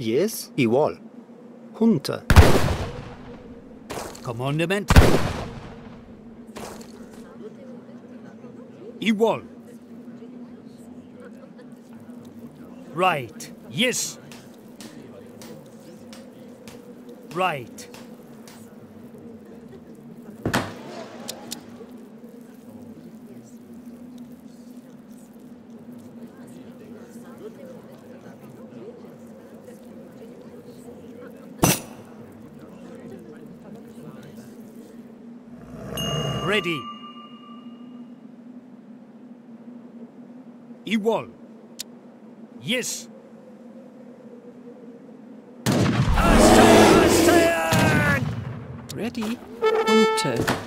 Yes, igual. Junta. Commandment. Igual. Right. Yes. Right. Ready. Igual. Yes. Ready. Hunter.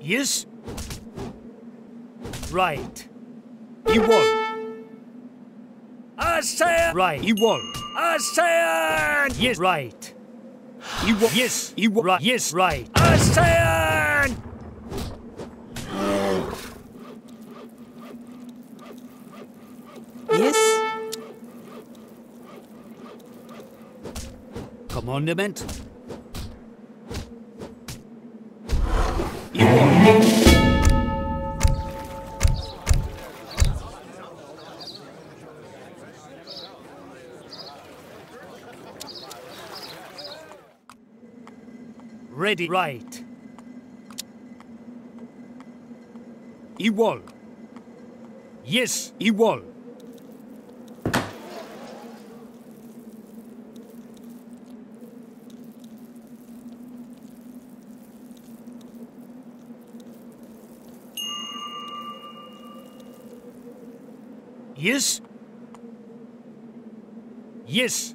Yes. Right. Igual. Right. Igual. Asean. Yes. Right. Igual. Yes. Igual. Right. Yes. Right. Asean. Yes. Commandment. Igual. Ready. Right. Igual. Yes. Igual. Yes. Yes.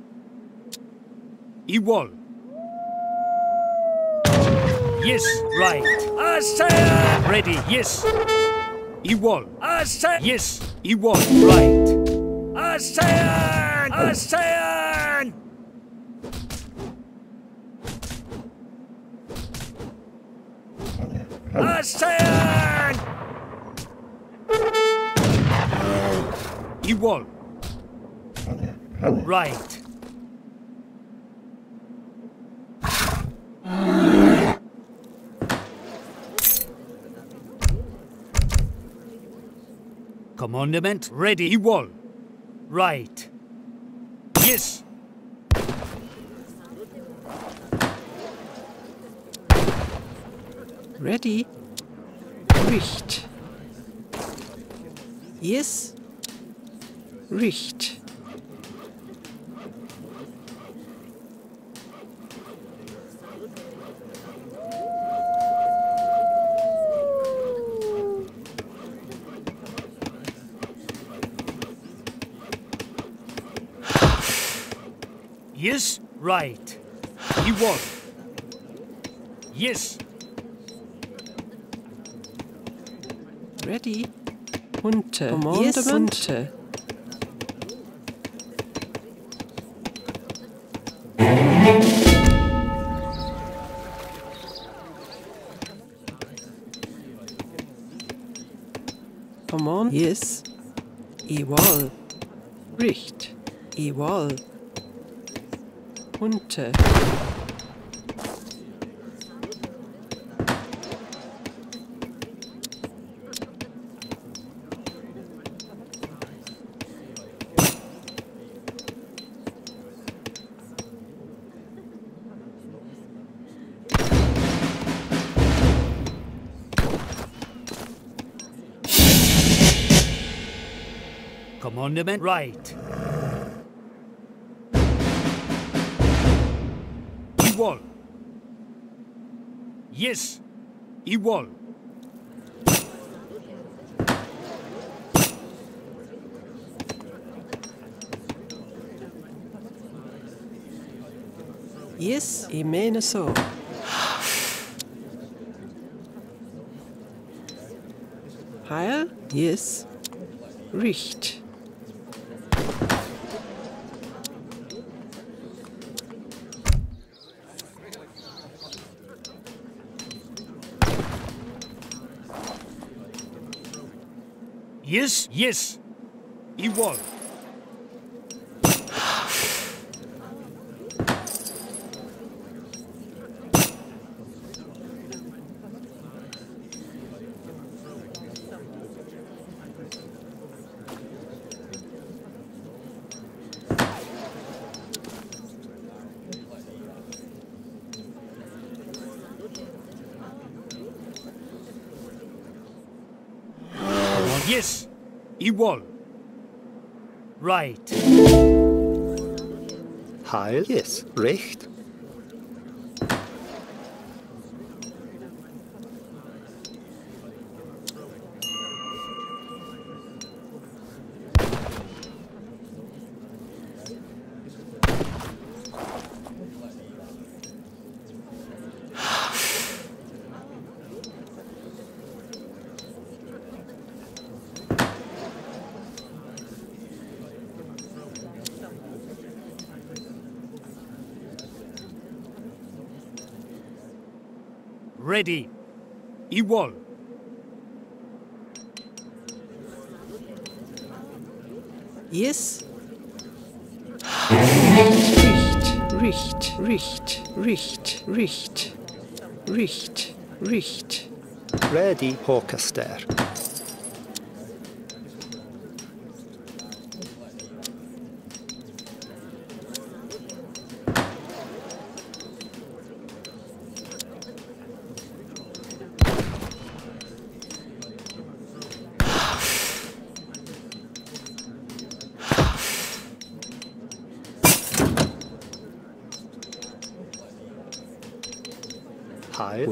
Igual. Yes, right. Asean. Ready. Yes. Igual. Asean. Yes. Igual. Right. Asean. Asean. Asean. Igual. Right. Commandment ready. Igual. Right. Yes. Ready. Richt. Yes. Richt. Yes, right. Igual. Yes. Ready. Hunter. Commandment. Yes, Hunter. Command. Yes. Igual. Richt. Igual. Hunter. Commandment right. Igual. Yes. Igual. Yes, imenaso. Heil? Yes. Richt. Yes, yes. Igual. Yes, igual. Right. Heil. Yes, recht. Ready. Igual. Yes. Richt, richt, richt, richt, richt, richt. Ready, Hawkester.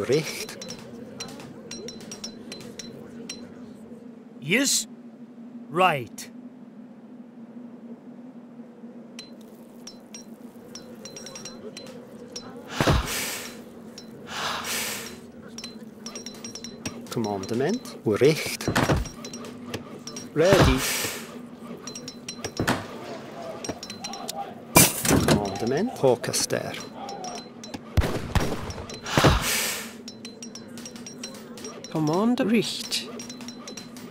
Recht. Yes, right. Commandment. Recht. Ready. Commandment. Hawkester. Command richt.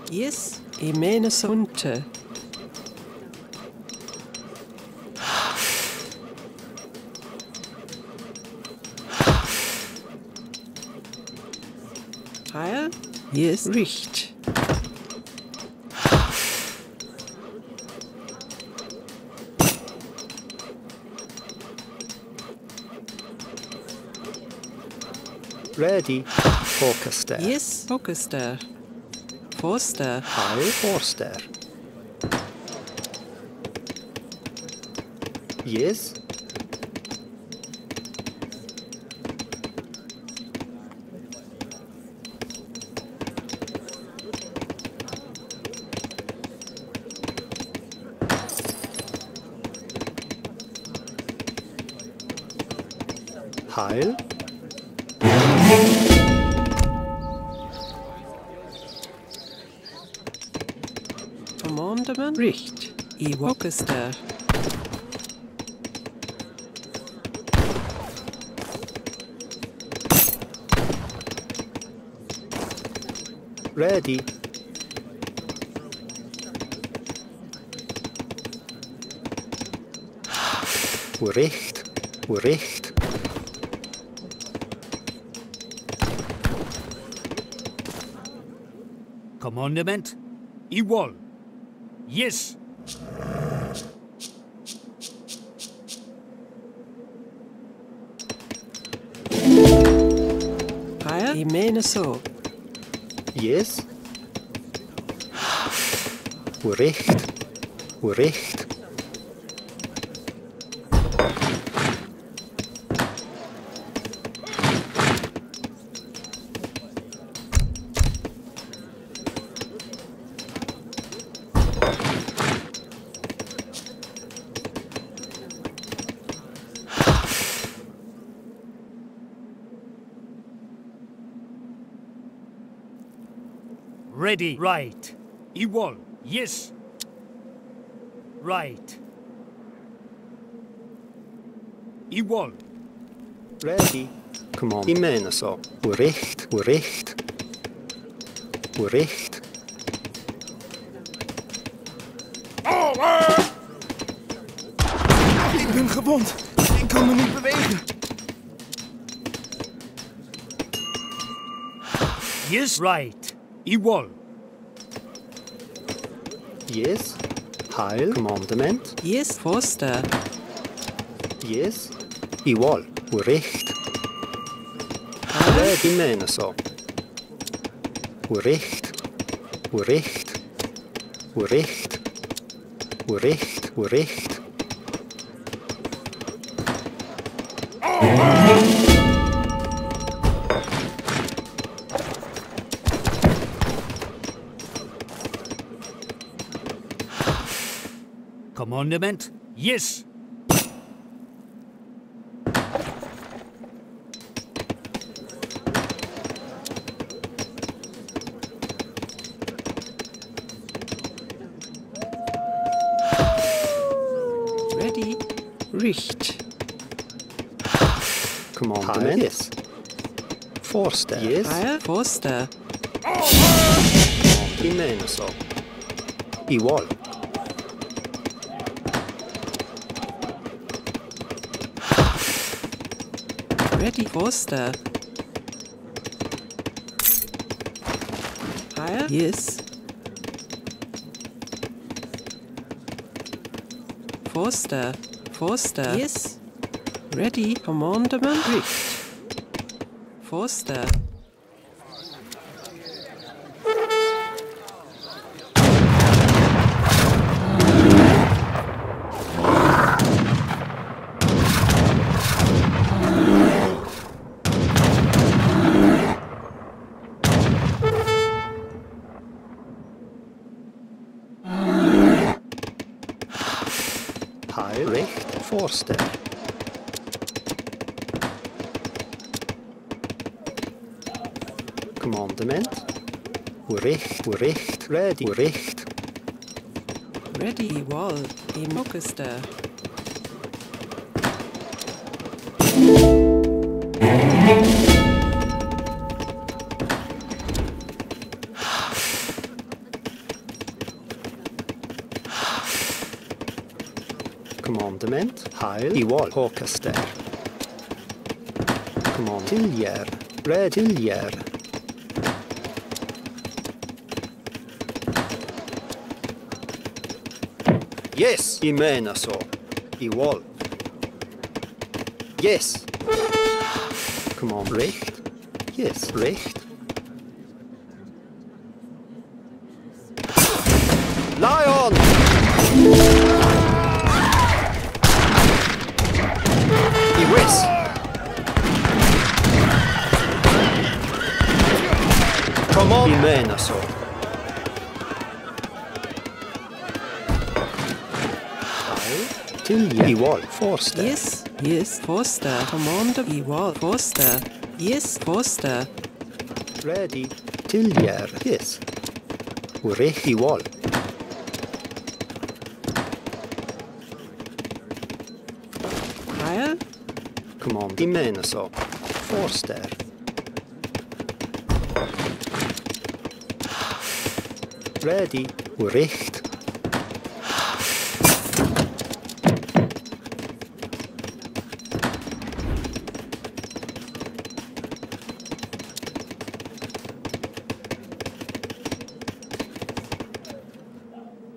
Yes, imenes unter. Heil? Yes, richt. Ready. Forster. Yes, Forster. Forster. Heil, Forster. Yes. Heil. Commandment richt. I Hawkester. Ready. Richt. Richt. Commandment igual. Yes. Heil? Ich meine so. Yes. Recht. Recht. Ready. Right. Igual. Yes. Right. Igual. Ready. Come on. Imenes up. Recht. Recht. Recht. Ik ben gewond. Ik kan me niet bewegen. Yes, right. Iwol. Yes. Heil. Commandment. Yes, Foster. Yes. Iwol. Recht. Recht in mijn zo. Recht. Recht. Recht. Recht. Recht. Commandment? Yes. Ready? Richt. Commandment? Yes. Forster? Yes. Forster. Imenso. Iwol. Ready, Forster. Higher? Yes. Forster. Forster. Yes. Ready, Commandment. Richt. Forster. Recht, Forster. Commandment. Recht, recht, ready, recht. Ready, wall, Imokester. Commandment, Heil, Iwol, Håkaster. Command, Tiljer, Red Tiljer. Yes, Imenaso, Iwol. Yes. Command, Recht. Yes, Recht. Lion! Imenaso. Tilje. Iwol. Forster. Yes. Yes. Forster. Commander. Iwol. Forster. Yes. Forster. Ready. Tiljer. Yes. Urech. Iwol. Heil. Command. Imenaso. Forster. Ready, Recht.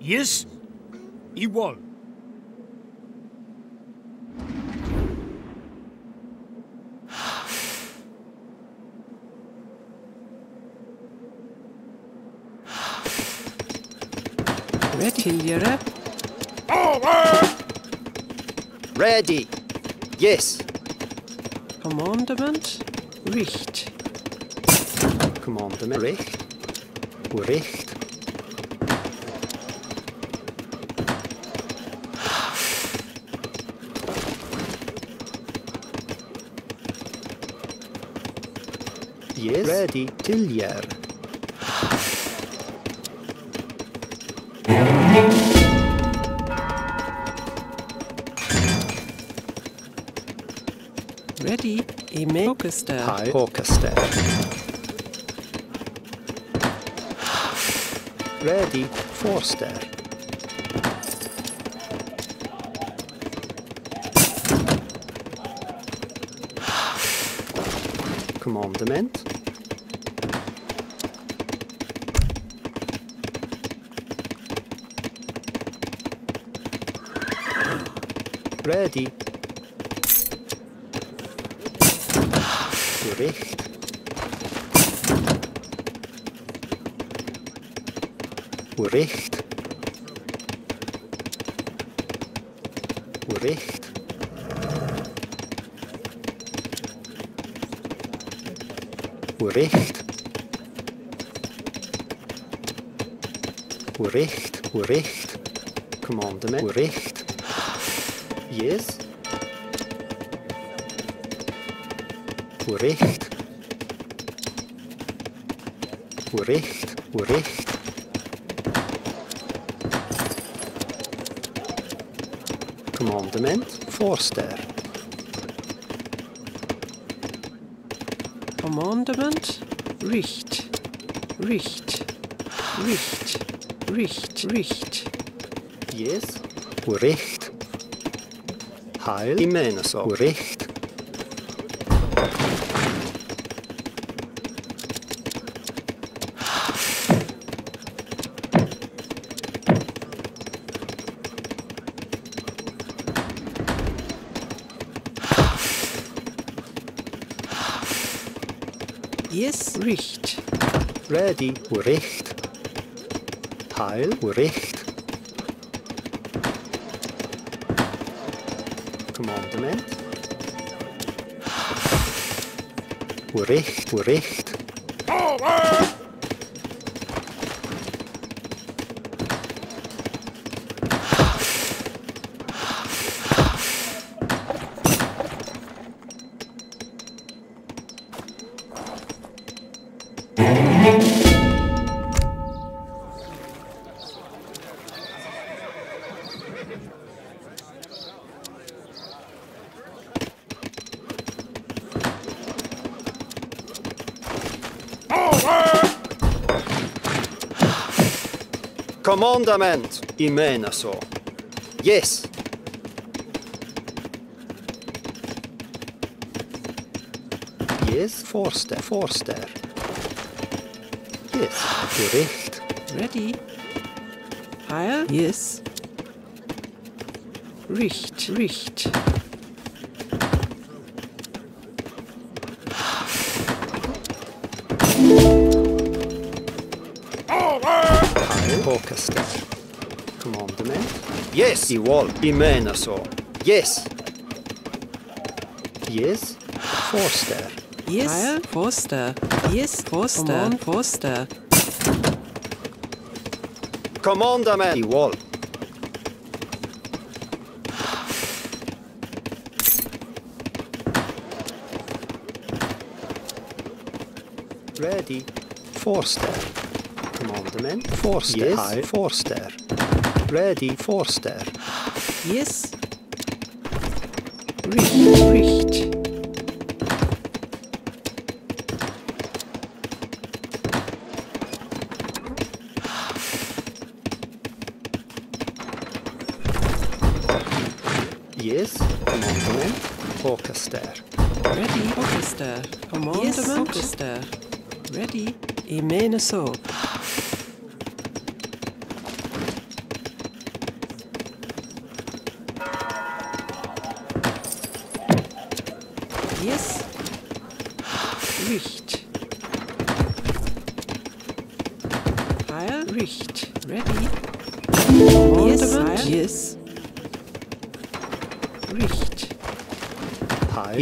Yes, Iwol. Ready. Ready. Yes. Commandment. Richt. Commandment. Richt. Richt. Yes. Ready. Tiljer. Ready, Imokester. Hi, Håkaster. Ready, Forster. commandment. Ready. Gericht. Gericht. Gericht. Gericht. Gericht. Gericht. Commandment. Gericht. Yes. Gericht. Gericht. Gericht. Commandement. Voorster. Commandement. Richt. Richt. Richt. Richt. Richt. Yes. Gericht. Heil im Männersorg. Gericht. Yes, Richt. Ready. Gericht. Heil. Gericht. Commandment. Gericht, Gericht. Over! Commandment Imenaso. Yes. Yes, Forster, Forster. Yes, Gericht. Ready. Heil. Yes. Richt, Richt. Commandment. Yes, Iwal. Imenaso. Yes. Yes, Forster. Yes, Heil. Forster. Yes, Forster. Forster. Commandment. Iwal. Ready. Forster. Commandment. Forster. Yes. Heil. Forster. Ready. Forster. Yes. Richt. Richt. Yes. Commandment. Orchester. Ready. Orchester. Commandment. Yes. Orchester. Ready. Imenaso.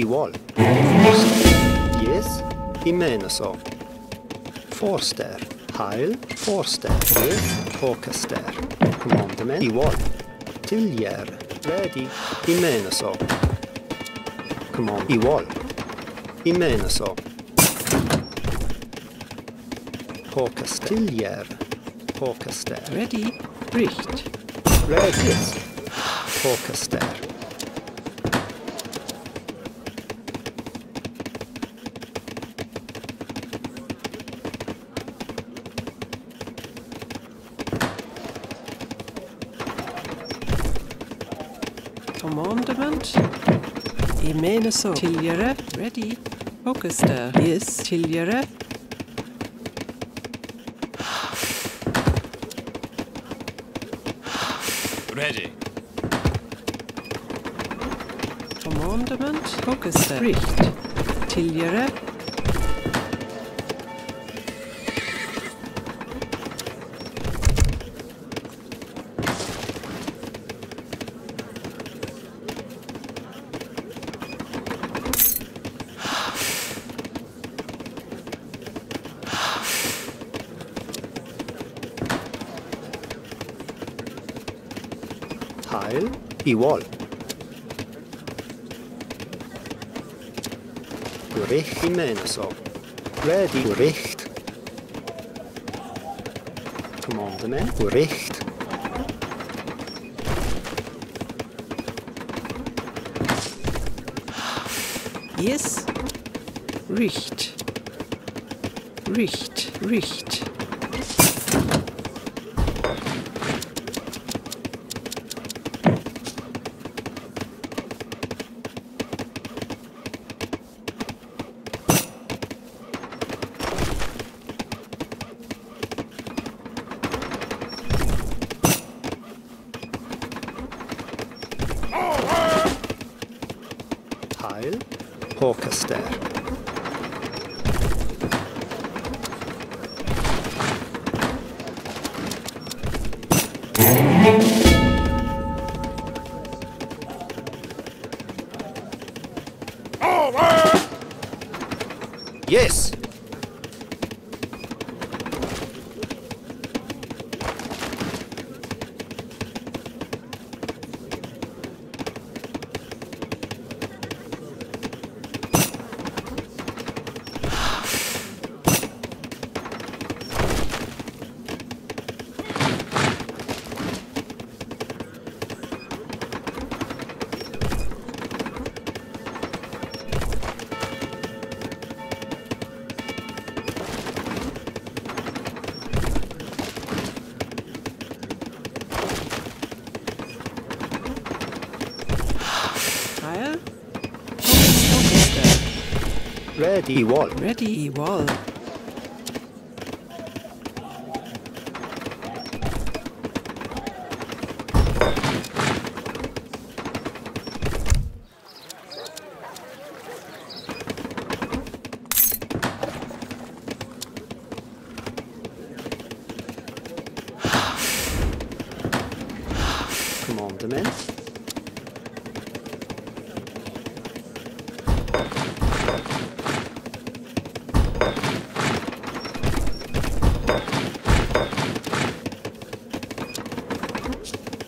Iwal. Yes. Imenaso. Forster. Heil. Forster. Yes. Orchester. Commandment. Iwal. Tiljer. Ready. Imenaso. Command. Iwal. Imenaso. Orchester. Tiljer. Orchester. Ready. Richt. Ready. Yes. Orchester. Commandment. Imenaso. Tilliere. Ready. Augusta yes Tilyara. Ready. Commandment Augusta Richt Tilyara. Wall. Recht Jimenezov. Ready. Recht. Commandment. Recht. Yes. Richt. Richt. Richt. Yes. Ready wall. Ready wall.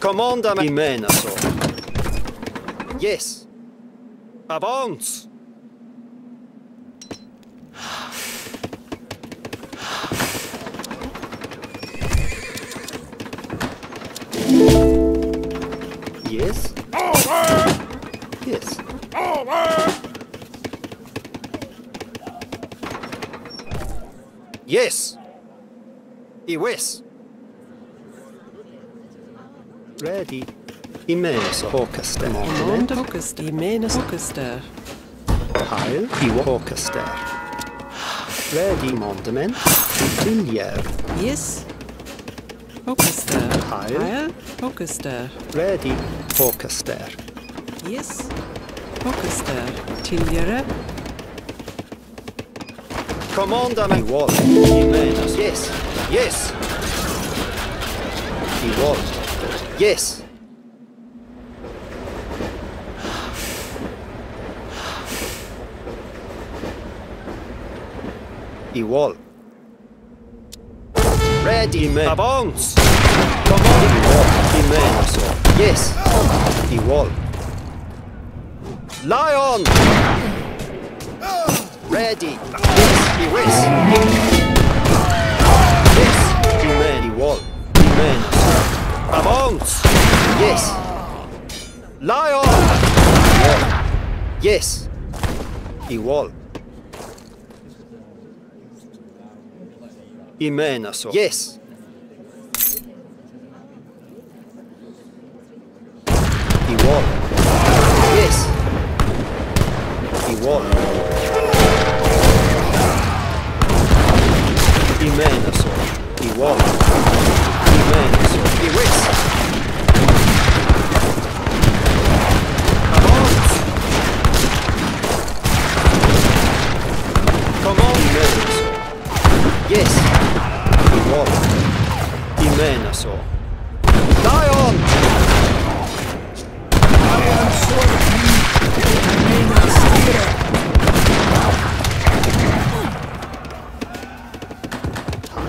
Commandment Jimenezov. Yes. Avance. Yes. Over. Yes. Over. Yes. Yes. Ready. Jimenezov. Håkaster. Håkaster. Heil. Håkaster. Ready. Mandemen. Tiljer. Yes. Håkaster. Heil. Håkaster. Ready. Håkaster. Yes. Håkaster. Tiljere. Commandament. Wall. Jimenezov. Yes. Yes. Wall. Yes. Igual. Ready. Avance. Command. Yes. Igual. Lion. Ready. Yes. Yes. Igual. Amen. Avance! Yes! Lion! Wall. Yes! Igual! Jimenezov! Yes! Igual! Yes! Igual!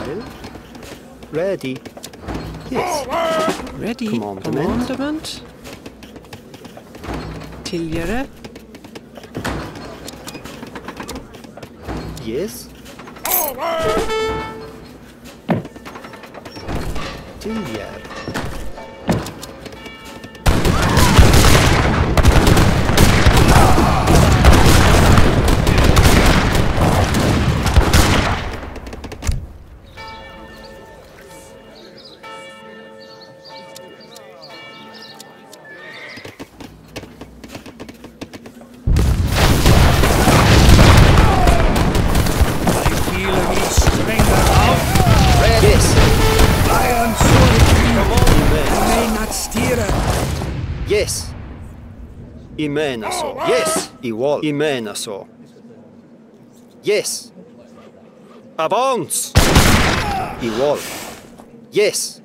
well. Ready. Yes. Ready. Commandment. Tidigare. Yes. Tidigare. Yes. I menar så. Yes. I menar så. Yes. Avance. I wall. Yes.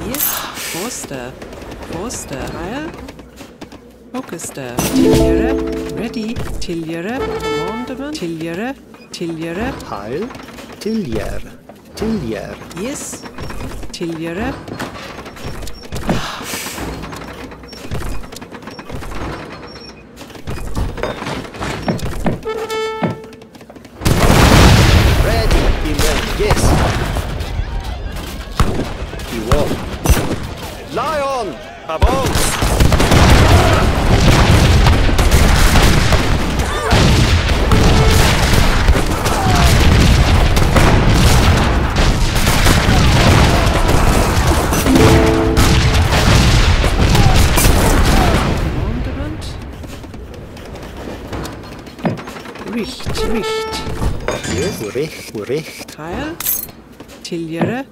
Yes. Forster. Forster. Fokuster. Tidigare. Ready. Tidigare. Commandment. Tidigare. Tidigare. Heil. Tidigare. Tidigare. Yes. Tidigare. Ready. Yes. You won. Lion. Avance. Richt, richt. Yes. Richt, richt. Heil. Tidigare.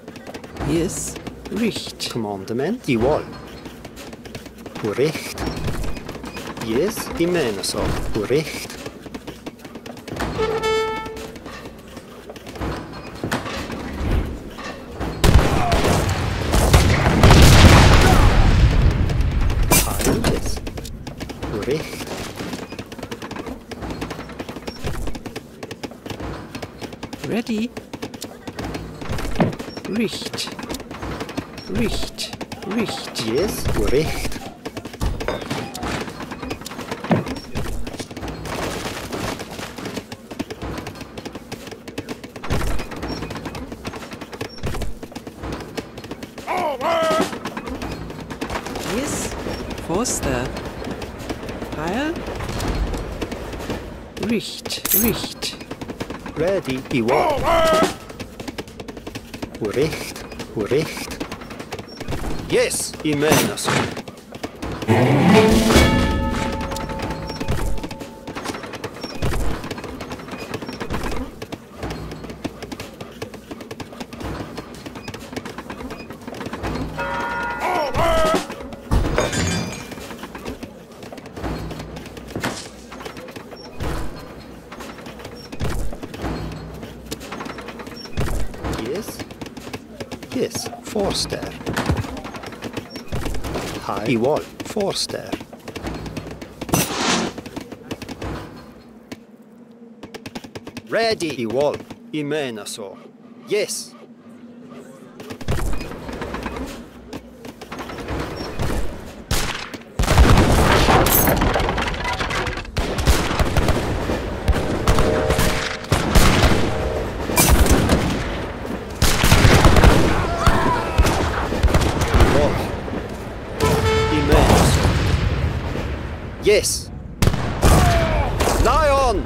Yes. Richt. Commandment. I wall. Richt. Yes. I menar så. Richt. Heil. Yes. Richt. Ready. Richt. Richt. Richt. Yes. Richt. Yes. Forster. Heil. Richt. Richt. Ready, I wall. Richt, richt. Yes, I menar så. Yes, Forster. High. I wall. Forster. Ready. I wall. I menar så. Yes. Yes. Lion.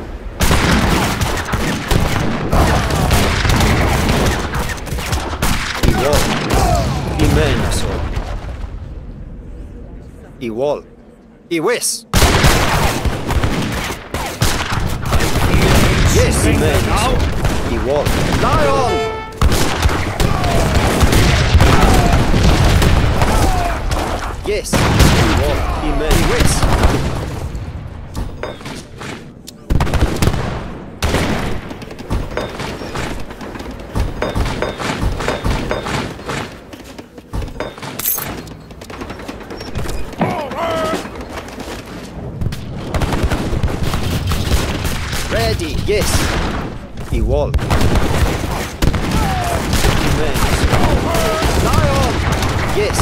I wall. I menar så. I wall. I wish. Yes. I menar så. I wall. Lion. Yes. I wall. I menar wish. Ready, yes. He won. Yes.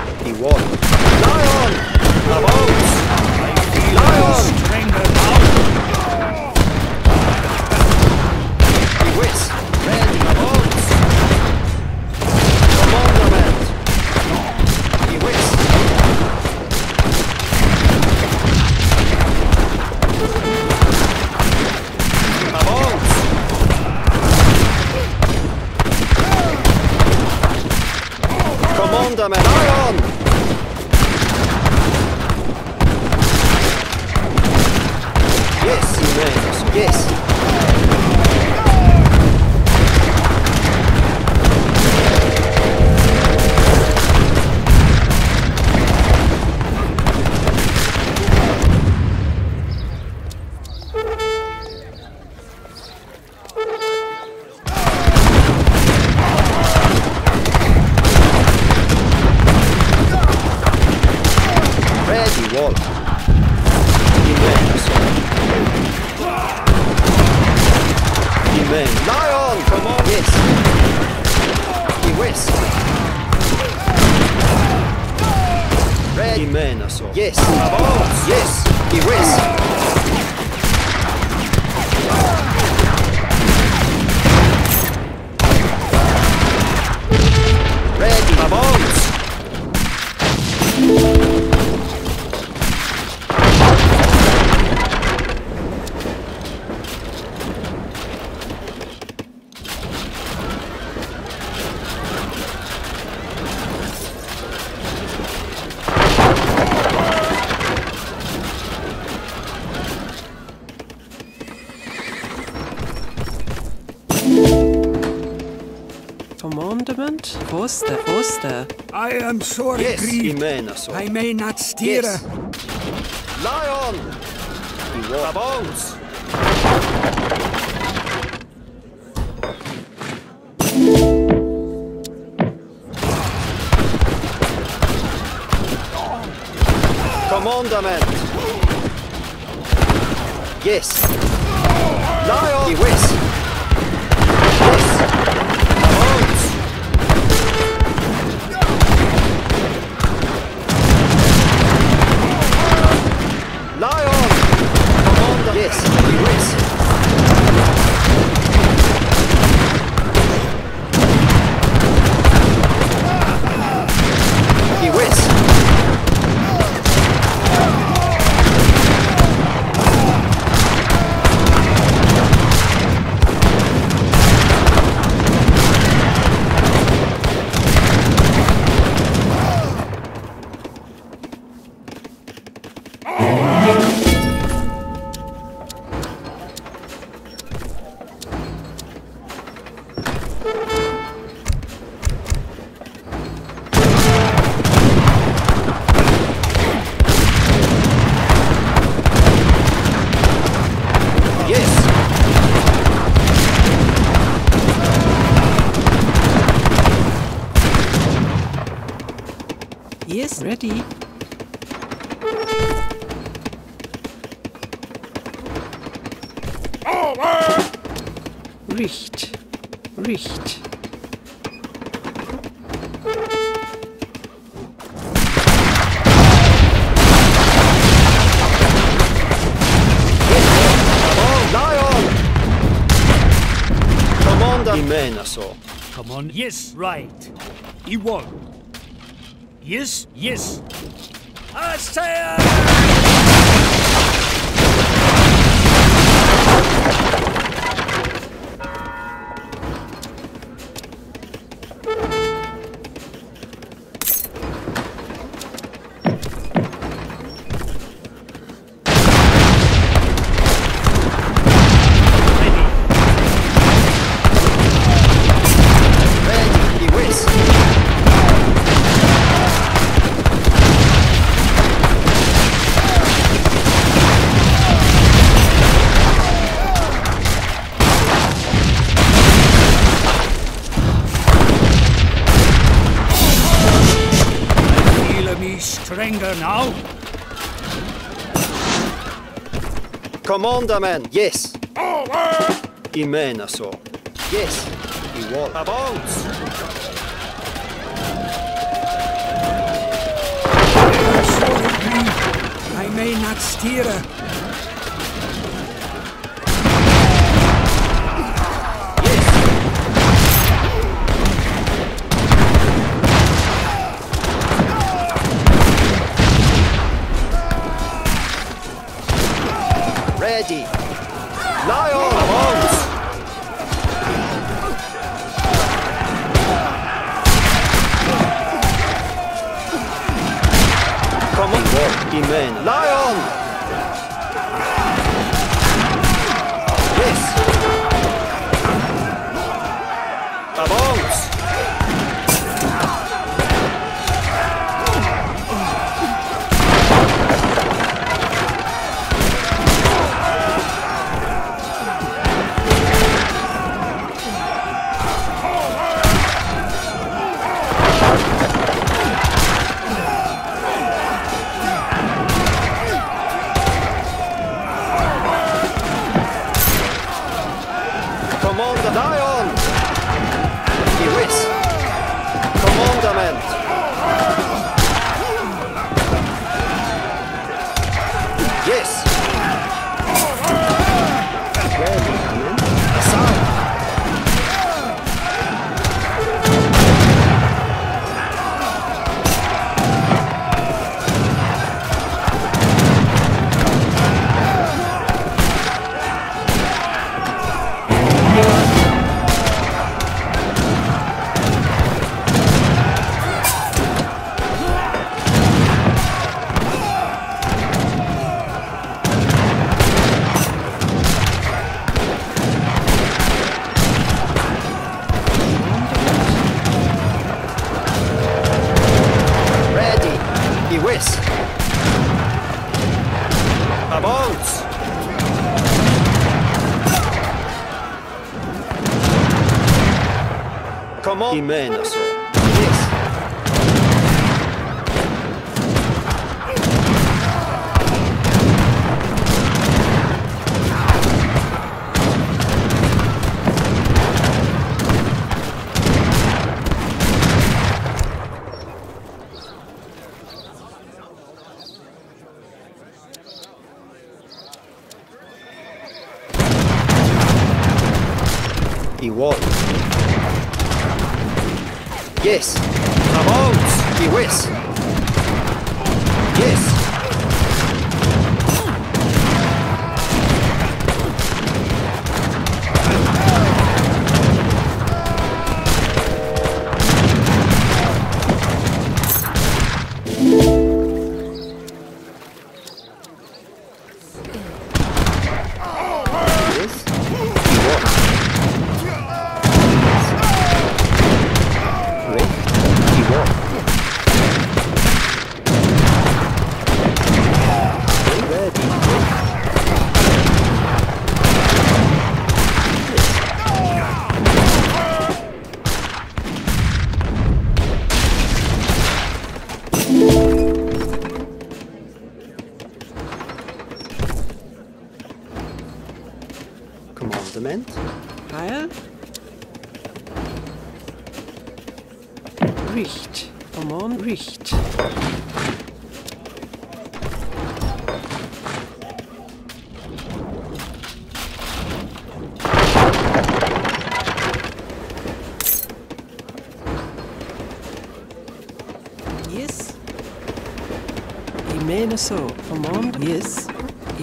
Erase. Avance. He won. Lion. Avance. Foster. I am sorry, yes, grieved. I may not steer. Yes. Lion! Avance! Commandment! Yes! Lion! Yes! Ready. Over. Richt. Commander Imenaso. Come on. Yes, right. He won. Yes, yes. I say. there now? Commander man, yes. Over! Imena saw. Yes, he was. Avance! I may not steer her. Yes. Ready. Lie on the bones. Come on, Imena. Lie on. Imena, sir. Yes. He walked. Yes. Avance. He whiz. Yes. Higher? Richt. Come on, Richt. Yes. Imena so. Come on. Yes.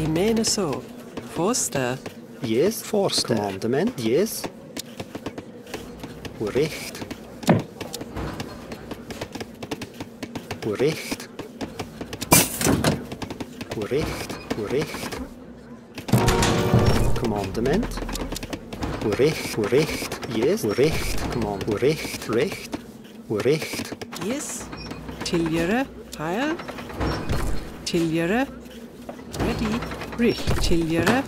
Imena so. Foster. Yes, Forster. Commandement, yes. Recht. Recht. Recht. Recht. Commandement. Recht. Recht. Yes. Recht. Command. Recht. Recht. Recht. Yes. Tiljere. Higher. Tiljere. Ready. Recht. Tiljere.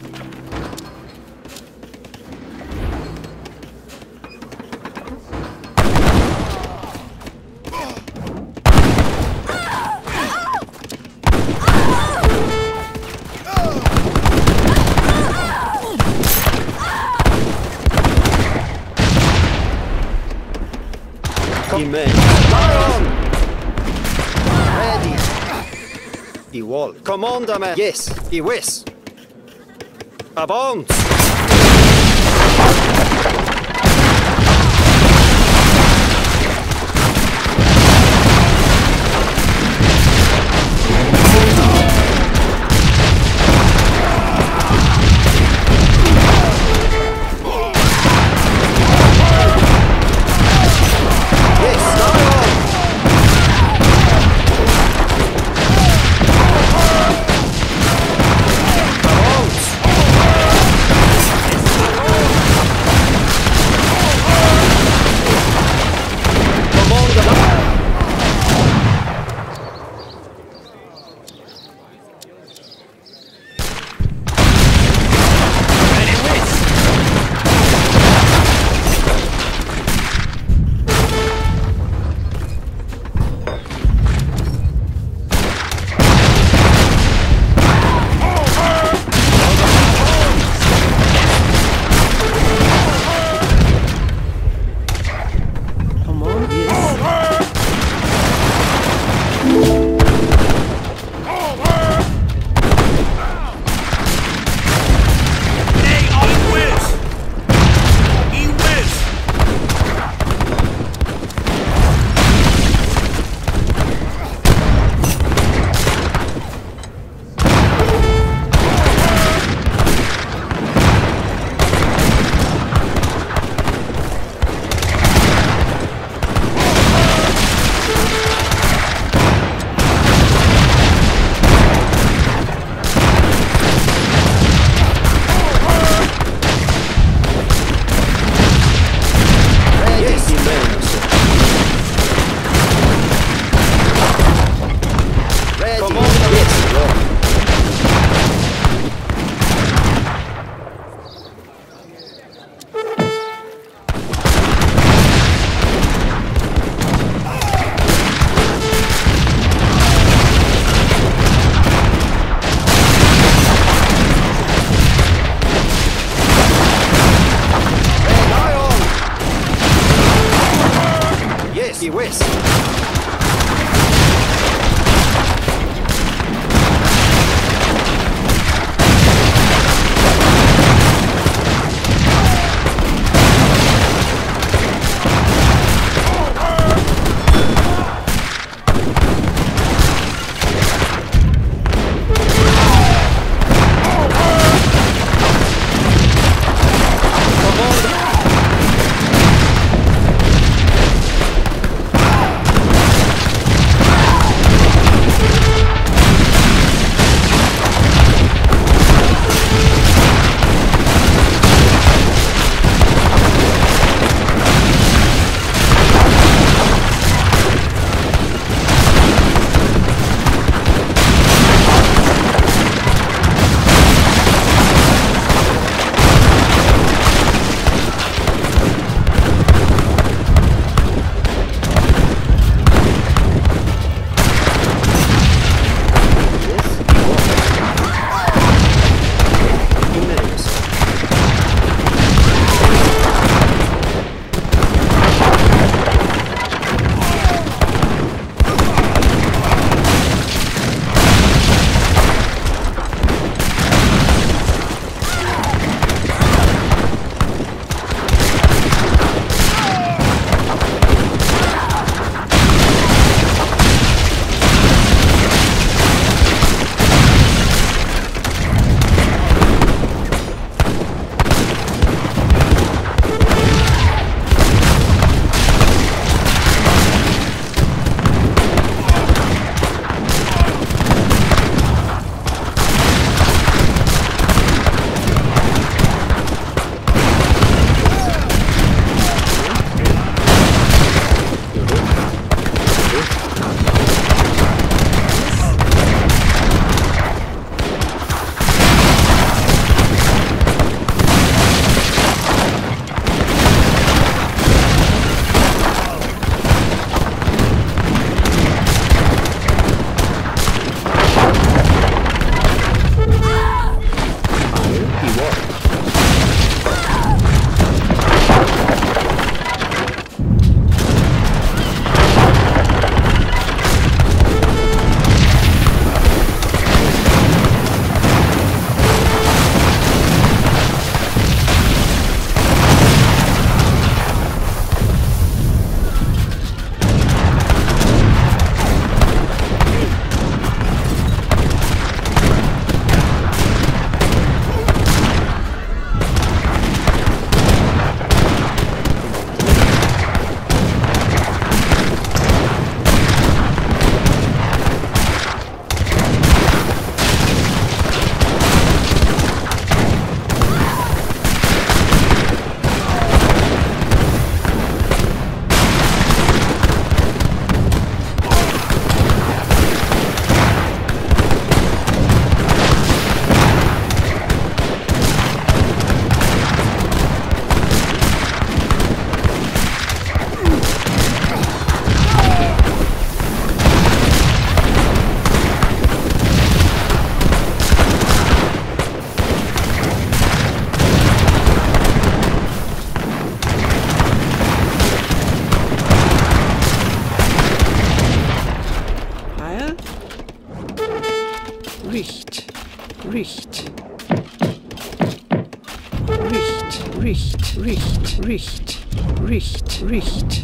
the wall. Commander man. Yes, he was. A bomb.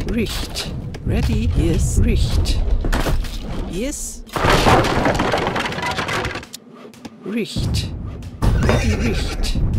Richt. Ready? Yes. Richt. Yes. Richt. Ready, Richt. Richt.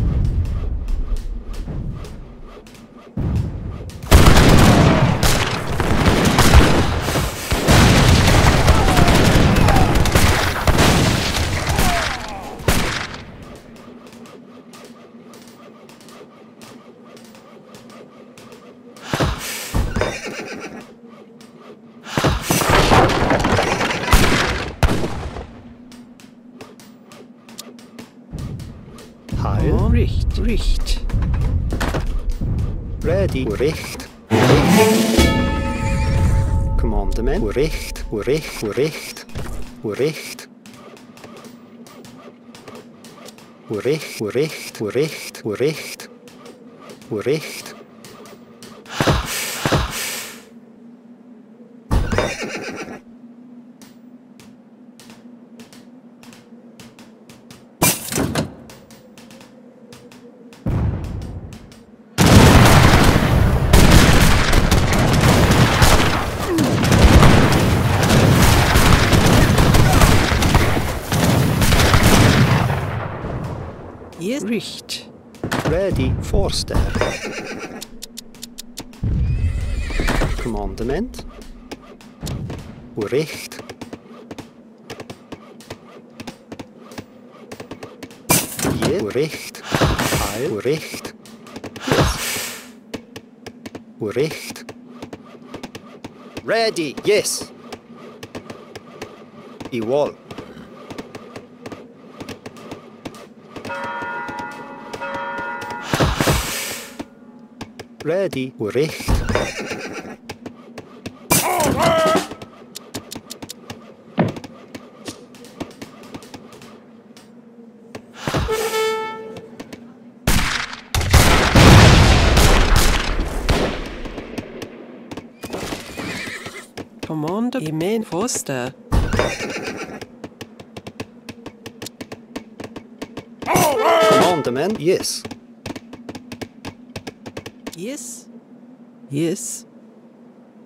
Ready. Richt. Commandement. Richt. Richt. Richt. Richt. Richt. Richt. Richt. Richt. Richt. Richt. Ready. Forster. Commandement. Richt. Yeah. Richt. Heil. Richt. Yes. Richt. Ready. Yes. Ewol. Ready, Richt. Commander Eman Foster. Commandment, yes. Yes. Yes.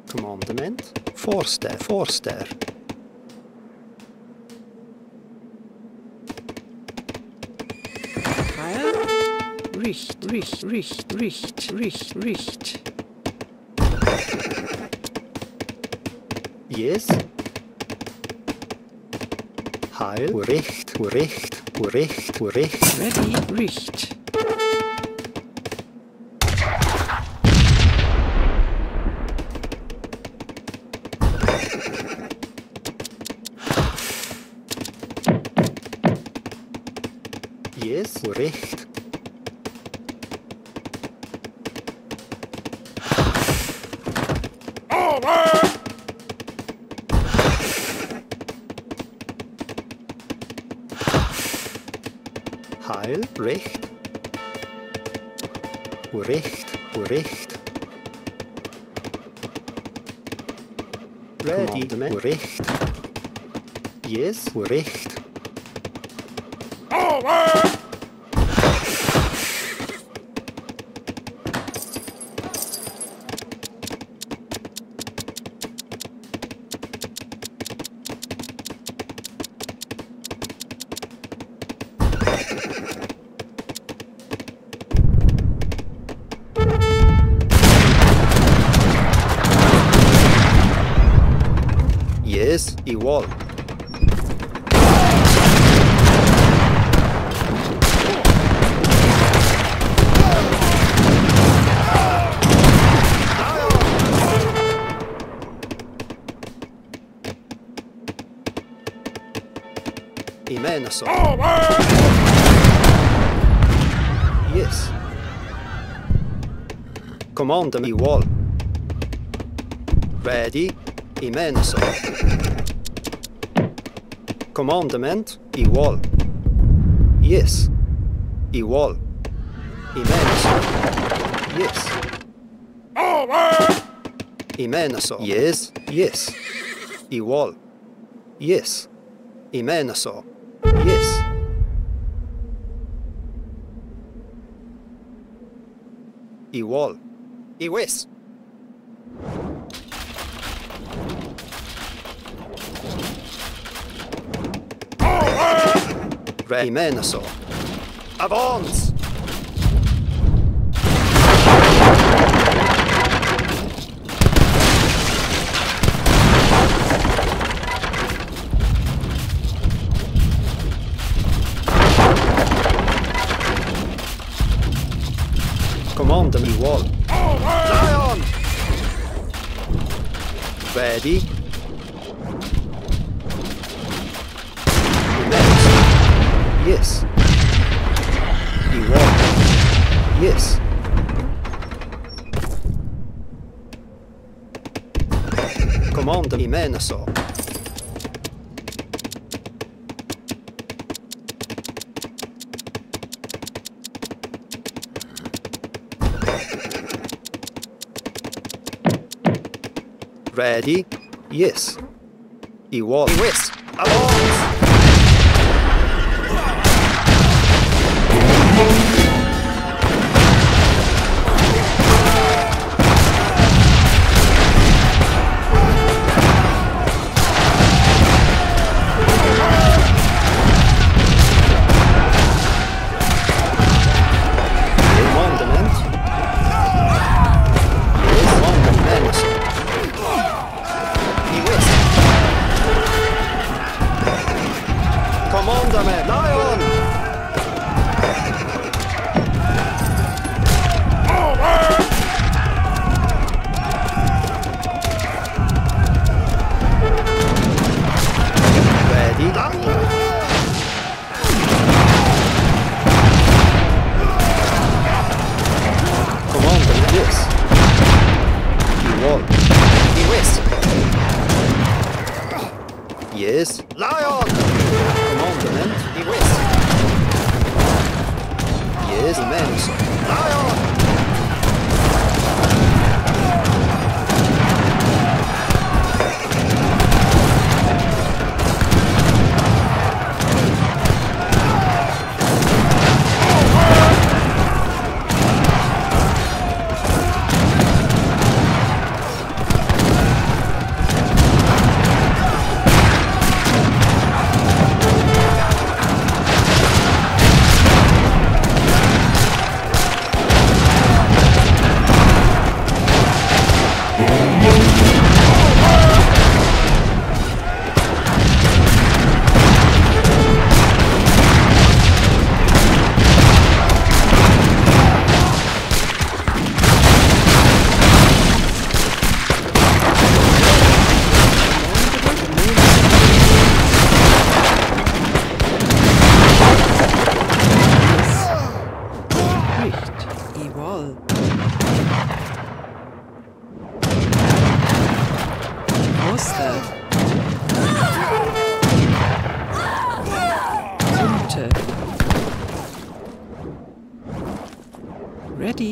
Commandment. Forster. Forster. Fire. Richt. Richt. Richt. Richt. Richt. Richt. Yes. Heil. Richt. Richt. Richt. Richt. Ready. Richt. Yes, Richt. Heil, Richt. Richt, Richt. Ready, Richt. Yes, Richt. Over! Yes, Ewol. Imenaso. Yes. Command me wall. Ready. Immenso. Commandment. Ewol. Yes. Ewol. Immenso. Yes. Over. Immenso. Yes. Yes. Ewol. Yes. Immenso. Yes. Igual. Igués. Remenaso. Avance! Command them wall. Lion! Ready? Yes. Igual. Yes. Command Imenaso. Ready? Yes. Igual. Yes. Avance! Yes. Lion! Commandment. He wins. Yes, immense. Lion! Ready?